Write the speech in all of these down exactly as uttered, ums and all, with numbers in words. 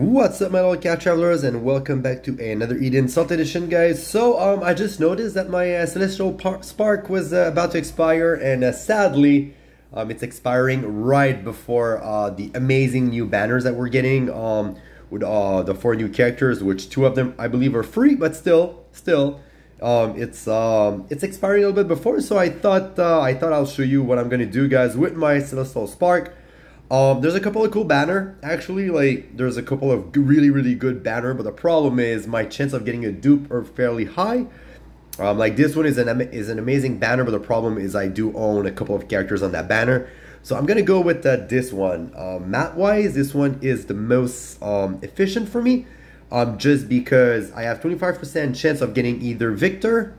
What's up my little cat travelers, and welcome back to another Eden Salt Edition, guys. So um I just noticed that my uh, celestial spark was uh, about to expire, and uh, sadly um it's expiring right before uh the amazing new banners that we're getting um with uh the four new characters, which two of them I believe are free, but still still um it's um it's expiring a little bit before. So I thought uh, I thought I'll show you what I'm going to do, guys, with my celestial spark. Um, there's a couple of cool banner, actually, like, there's a couple of really, really good banner, but the problem is my chance of getting a dupe are fairly high. Um, like, this one is an, is an amazing banner, but the problem is I do own a couple of characters on that banner. So I'm gonna go with uh, this one. Um, map-wise, this one is the most um, efficient for me, um, just because I have twenty-five percent chance of getting either Victor,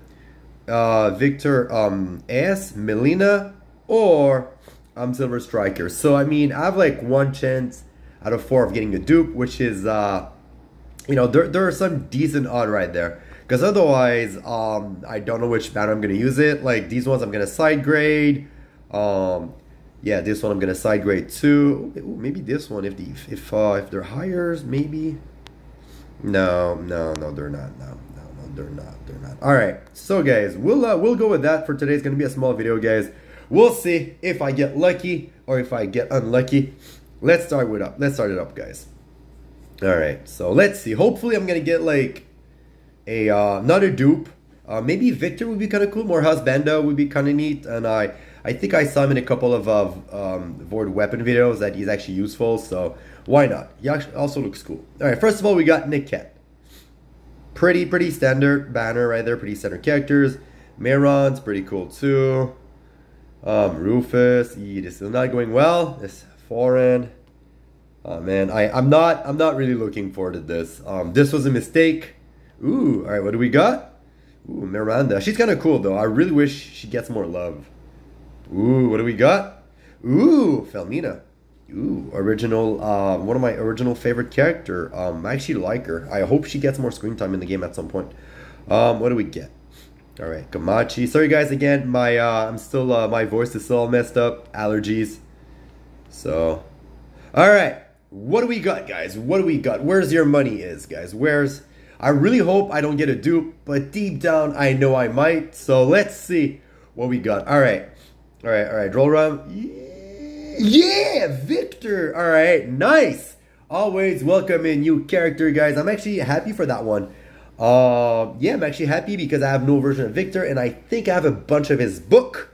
uh, Victor um, S, Melina, or... I'm Silver Striker. So I mean, I have like one chance out of four of getting a dupe, which is uh you know, there, there are some decent odds right there, because otherwise um I don't know which banner I'm gonna use it. Like these ones I'm gonna side grade, um yeah, this one I'm gonna side grade too. Ooh, maybe this one if the if uh if they're higher, maybe. No no no, they're not. No no no, they're not they're not all right, so guys, we'll uh, we'll go with that for today. It's gonna be a small video, guys. We'll see if I get lucky or if I get unlucky. Let's start it up. Let's start it up, guys. Alright, so let's see. Hopefully I'm gonna get like a uh, not a dupe. Uh, maybe Victor would be kind of cool. More Husbando would be kind of neat. And I I think I saw him in a couple of uh, um, Void Weapon videos that he's actually useful. So why not? He also looks cool. Alright, first of all, we got Nick Cat. Pretty, pretty standard banner right there. Pretty standard characters. Meron's pretty cool too. Um, Rufus, e, this is not going well. It's foreign. Oh man, I, I'm not I'm not really looking forward to this. Um, this was a mistake. Ooh, alright, what do we got? Ooh, Miranda. She's kinda cool though. I really wish she gets more love. Ooh, what do we got? Ooh, Felmina. Ooh, original um one of my original favorite character. Um I actually like her. I hope she gets more screen time in the game at some point. Um, what do we get? All right, Gamachi. Sorry guys, again, my uh, I'm still uh, my voice is still all messed up, allergies. So, all right, what do we got, guys? What do we got? Where's your money, is guys? Where's? I really hope I don't get a dupe, but deep down I know I might. So let's see what we got. All right, all right, all right. Roll round. Yeah, Victor. All right, nice. Always welcome a new character, guys. I'm actually happy for that one. Uh, yeah, I'm actually happy because I have no version of Victor, and I think I have a bunch of his book.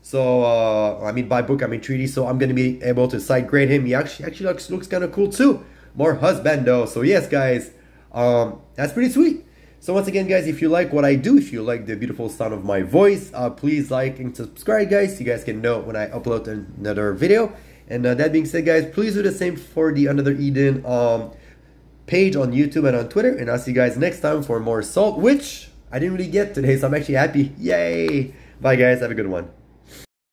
So, uh, I mean by book, I mean treaty, so I'm going to be able to side grade him. He actually, actually looks, looks kind of cool too. More husbando. So yes, guys, um, that's pretty sweet. So once again, guys, if you like what I do, if you like the beautiful sound of my voice, uh, please like and subscribe, guys, so you guys can know when I upload another video. And uh, that being said, guys, please do the same for the Another Eden, um, page on YouTube and on Twitter, and I'll see you guys next time for more salt, which I didn't really get today, so I'm actually happy. Yay! Bye guys, have a good one.